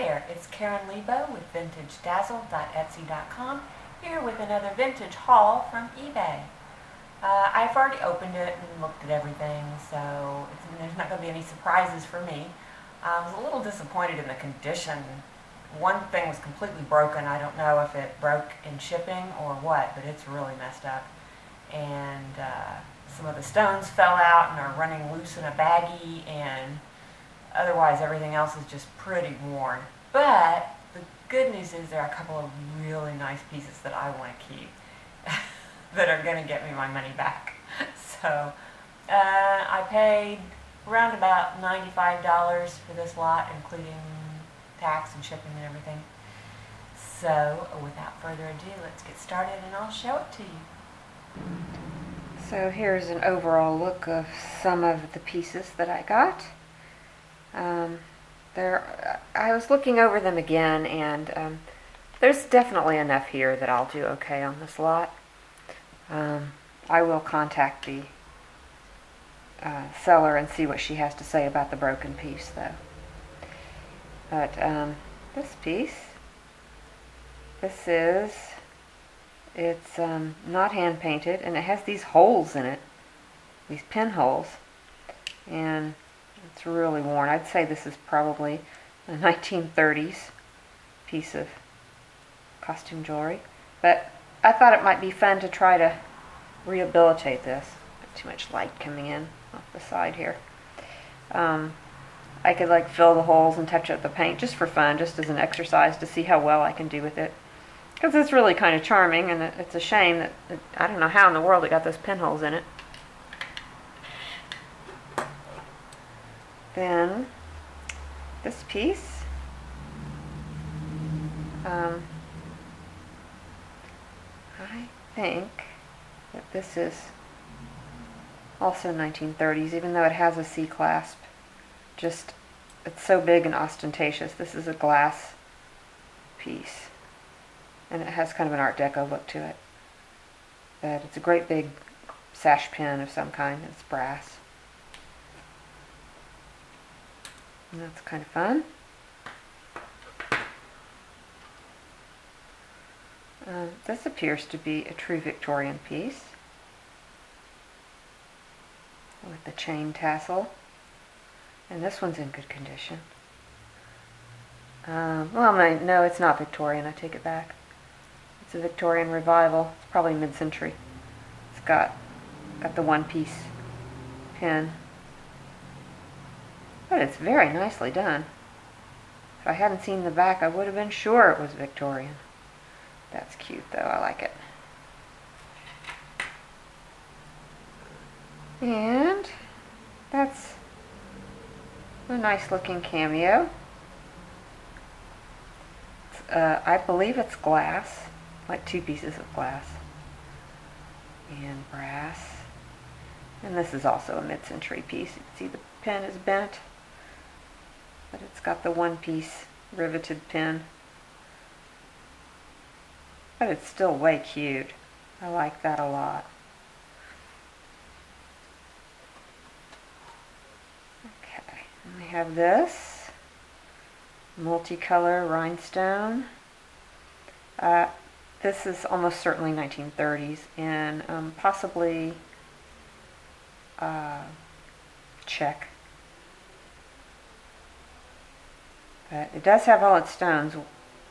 there, it's Karen Leabo with VintageDazzle.etsy.com, here with another vintage haul from eBay. I've already opened it and looked at everything, so there's not going to be any surprises for me. I was a little disappointed in the condition. One thing was completely broken. I don't know if it broke in shipping or what, but it's really messed up. And some of the stones fell out and are running loose in a baggie, and otherwise everything else is just pretty worn. But the good news is there are a couple of really nice pieces that I want to keep that are going to get me my money back. So I paid around about $95 for this lot, including tax and shipping and everything. So without further ado, let's get started and I'll show it to you. So here's an overall look of some of the pieces that I got. I was looking over them again, and there's definitely enough here that I'll do okay on this lot. I will contact the seller and see what she has to say about the broken piece, though. But this piece, it's not hand painted, and it has these holes in it, these pinholes, and it's really worn. I'd say this is probably a 1930s piece of costume jewelry, but I thought it might be fun to try to rehabilitate this. Not too much light coming in off the side here. I could like fill the holes and touch up the paint just for fun, just as an exercise to see how well I can do with it. Because it's really kind of charming, and it's a shame that I don't know how in the world it got those pinholes in it. Then this piece, I think that this is also 1930s, even though it has a C-clasp. Just, it's so big and ostentatious. This is a glass piece, and it has kind of an Art Deco look to it. But it's a great big sash pin of some kind. It's brass. And that's kind of fun. This appears to be a true Victorian piece with the chain tassel. And this one's in good condition. No, it's not Victorian. I take it back. It's a Victorian revival. It's probably mid-century. It's got the one-piece pin. But it's very nicely done. If I hadn't seen the back, I would have been sure it was Victorian. That's cute, though. I like it. And that's a nice-looking cameo. I believe it's glass, like two pieces of glass and brass. And this is also a mid-century piece. You can see the pin is bent, but it's got the one-piece riveted pin. But it's still way cute. I like that a lot. We have this multicolor rhinestone. This is almost certainly 1930s, and possibly Czech. But it does have all its stones. A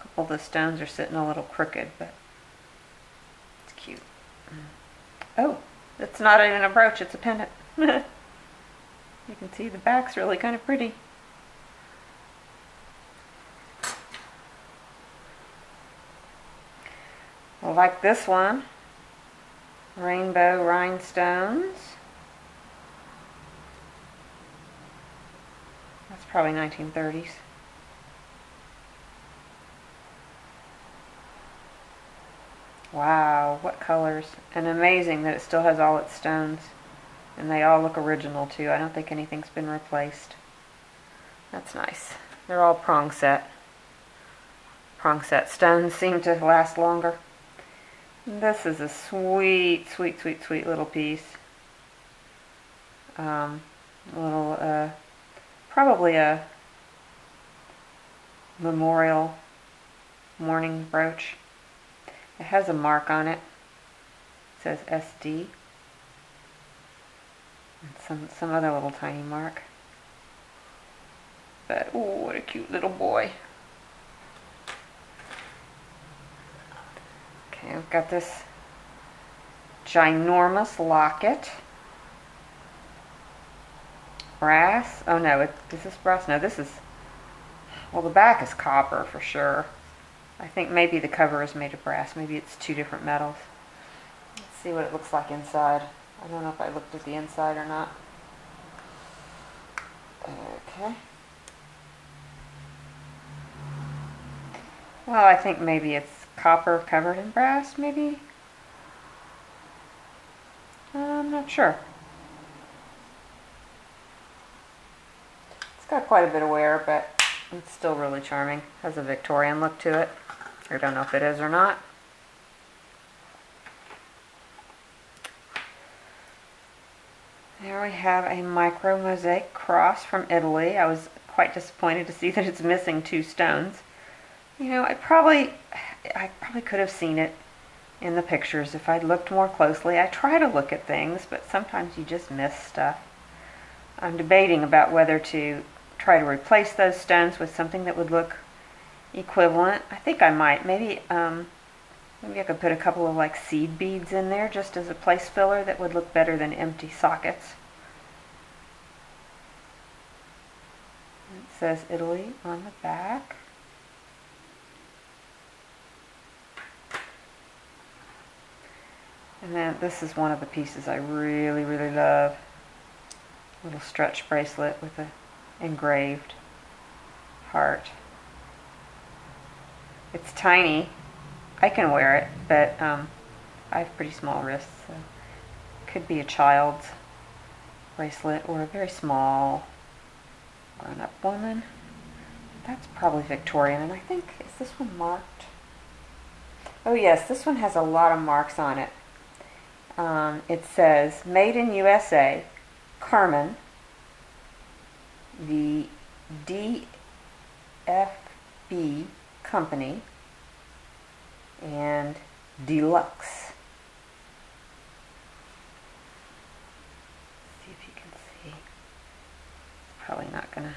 couple of the stones are sitting a little crooked, but it's cute. Oh, it's not even a brooch, it's a pendant. You can see the back's really kind of pretty. I like this one. Rainbow rhinestones. That's probably 1930s. Wow, what colors. And amazing that it still has all its stones. And they all look original, too. I don't think anything's been replaced. That's nice. They're all prong set. Prong set stones seem to last longer. This is a sweet, sweet, sweet, sweet little piece. Probably a Memorial Morning Brooch. It has a mark on it. It says SD. And some other little tiny mark. But, oh, what a cute little boy. Okay, I've got this ginormous locket. Brass. Oh, no, is this brass? No, this is... Well, the back is copper for sure. I think maybe the cover is made of brass. Maybe it's two different metals. Let's see what it looks like inside. I don't know if I looked at the inside or not. Okay. Well, I think maybe it's copper covered in brass, maybe? I'm not sure. It's got quite a bit of wear, but it's still really charming. Has a Victorian look to it. I don't know if it is or not. There we have a micro mosaic cross from Italy. I was quite disappointed to see that it's missing two stones. You know, I probably could have seen it in the pictures if I'd looked more closely. I try to look at things, but sometimes you just miss stuff. I'm debating about whether to try to replace those stones with something that would look equivalent. I think I might. Maybe I could put a couple of like seed beads in there just as a place filler that would look better than empty sockets. It says Italy on the back. And then this is one of the pieces I really, really love. A little stretch bracelet with a engraved heart. It's tiny. I can wear it, but I have pretty small wrists, so it could be a child's bracelet or a very small grown-up woman. That's probably Victorian, and I think, is this one marked? Oh yes, this one has a lot of marks on it. It says, Made in USA, Carmen, the DFB Company, and Deluxe. Let's see if you can see. It's probably not going to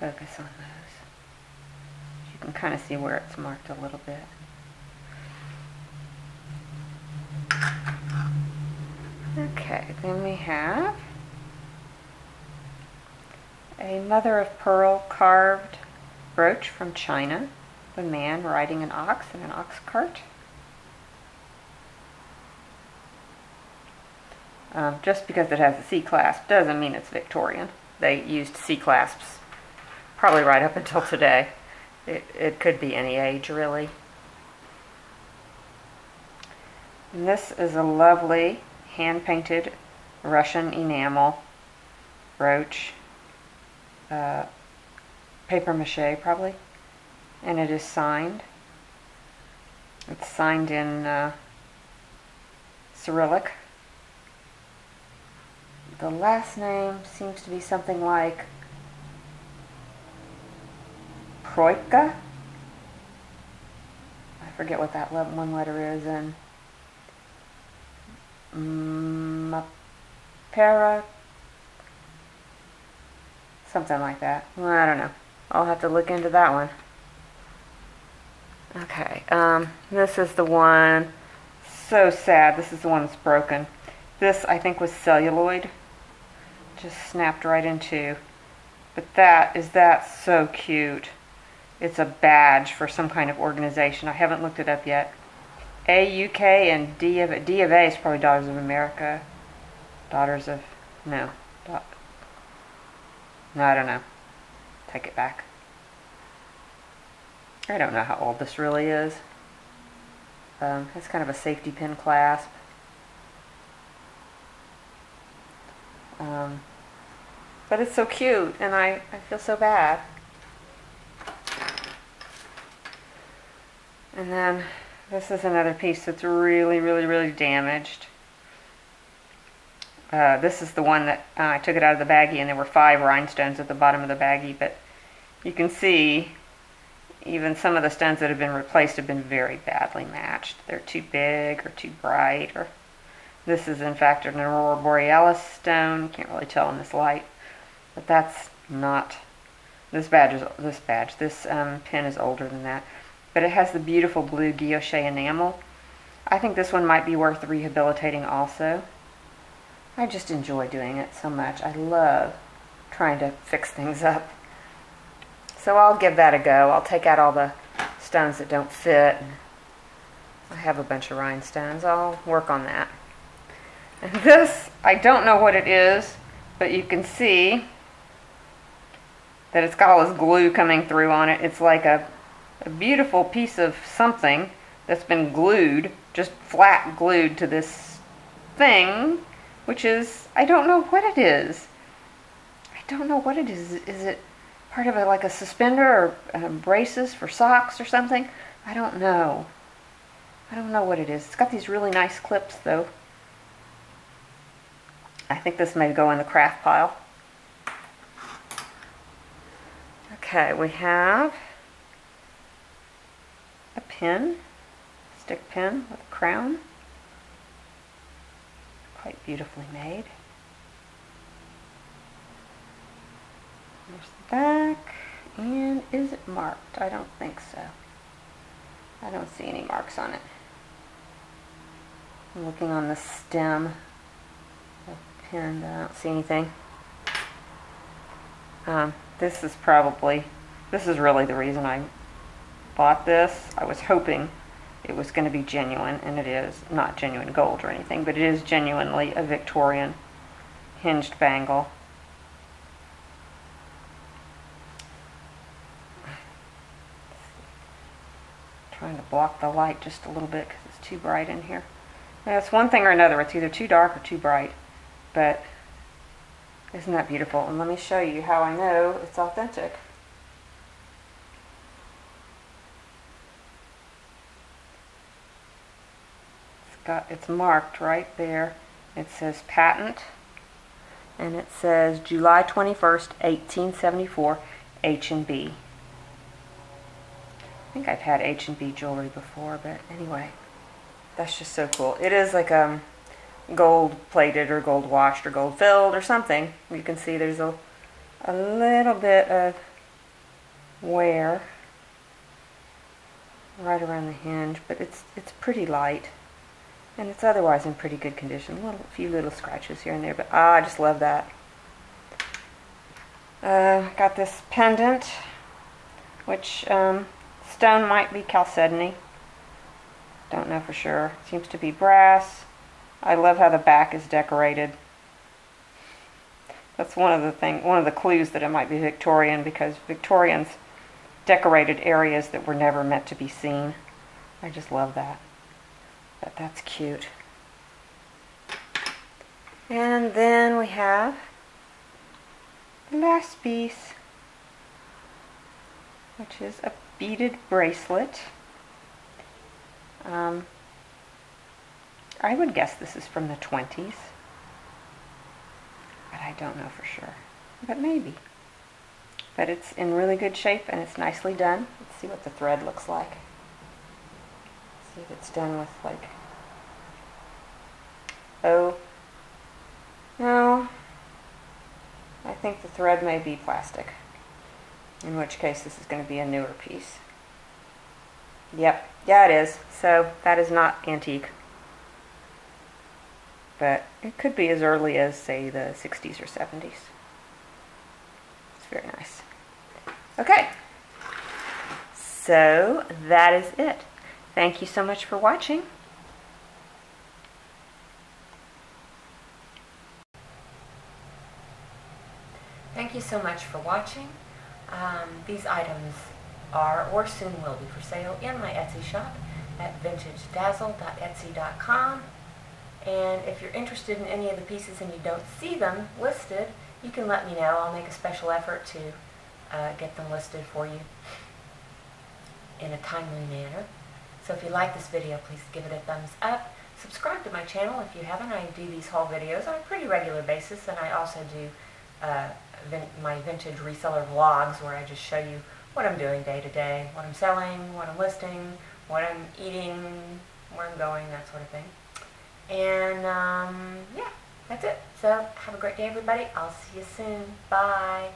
focus on those. You can kind of see where it's marked a little bit. Okay, then we have a mother of pearl carved brooch from China. A man riding an ox in an ox cart. Just because it has a C-clasp doesn't mean it's Victorian. They used C-clasps probably right up until today. It could be any age, really. And this is a lovely hand-painted Russian enamel brooch. Paper mache, probably. And it is signed. It's signed in Cyrillic. The last name seems to be something like Proika. I forget what that one letter is in Mapera, something like that. Well, I don't know. I'll have to look into that one. Okay, this is the one, so sad, this is the one that's broken. This, I think, was celluloid, just snapped right in two. But that's so cute. It's a badge for some kind of organization. I haven't looked it up yet. A, UK, and D of A is probably Daughters of America. No, I don't know. Take it back. I don't know how old this really is. It's kind of a safety pin clasp. But it's so cute, and I feel so bad. And then this is another piece that's really, really, really damaged. This is the one that I took it out of the baggie, and there were 5 rhinestones at the bottom of the baggie, but you can see even some of the stones that have been replaced have been very badly matched. They're too big or too bright. Or this is in fact an Aurora borealis stone. Can't really tell in this light, but that's not. This pin is older than that, but it has the beautiful blue guilloche enamel. I think this one might be worth rehabilitating also. I just enjoy doing it so much. I love trying to fix things up. So I'll give that a go. I'll take out all the stones that don't fit. I have a bunch of rhinestones. I'll work on that. And this, I don't know what it is, but you can see that it's got all this glue coming through on it. It's like a beautiful piece of something that's been glued, just flat glued to this thing, which is, I don't know what it is. I don't know what it is. Is it part of like a suspender or braces for socks or something? I don't know. I don't know what it is. It's got these really nice clips though. I think this may go in the craft pile. Okay, we have a pin, stick pin with a crown. Quite beautifully made. There's the back, and is it marked? I don't think so. I don't see any marks on it. I'm looking on the stem of the pin, but I don't see anything. This is really the reason I bought this. I was hoping it was going to be genuine, and it is not genuine gold or anything, but it is genuinely a Victorian hinged bangle. I'm trying to block the light just a little bit because it's too bright in here. That's one thing or another. It's either too dark or too bright, but isn't that beautiful? And let me show you how I know it's authentic. It's marked right there. It says patent, and it says July 21st, 1874, H&B. I think I've had H&B jewelry before, but anyway, that's just so cool. It is like gold plated or gold washed or gold filled or something. You can see there's a little bit of wear right around the hinge, but it's pretty light, and it's otherwise in pretty good condition. A few little scratches here and there, but I just love that. Got this pendant, which stone might be chalcedony. Don't know for sure. Seems to be brass. I love how the back is decorated. That's one of the clues that it might be Victorian, because Victorians decorated areas that were never meant to be seen. I just love that. But that's cute. And then we have the last piece, which is a beaded bracelet. I would guess this is from the 20s, but I don't know for sure, but maybe. But it's in really good shape, and it's nicely done. Let's see what the thread looks like. Let's see if it's done with like, oh, no, I think the thread may be plastic, in which case this is going to be a newer piece. Yep, yeah it is, so that is not antique. But it could be as early as, say, the 60s or 70s. It's very nice. Okay, so that is it. Thank you so much for watching. Thank you so much for watching. These items are or soon will be for sale in my Etsy shop at VintageDazzle.etsy.com. And if you're interested in any of the pieces and you don't see them listed, you can let me know. I'll make a special effort to get them listed for you in a timely manner. So if you like this video, please give it a thumbs up. Subscribe to my channel if you haven't. I do these haul videos on a pretty regular basis, and I also do my vintage reseller vlogs where I just show you what I'm doing day to day, what I'm selling, what I'm listing, what I'm eating, where I'm going, that sort of thing. And yeah, that's it. So have a great day, everybody. I'll see you soon. Bye.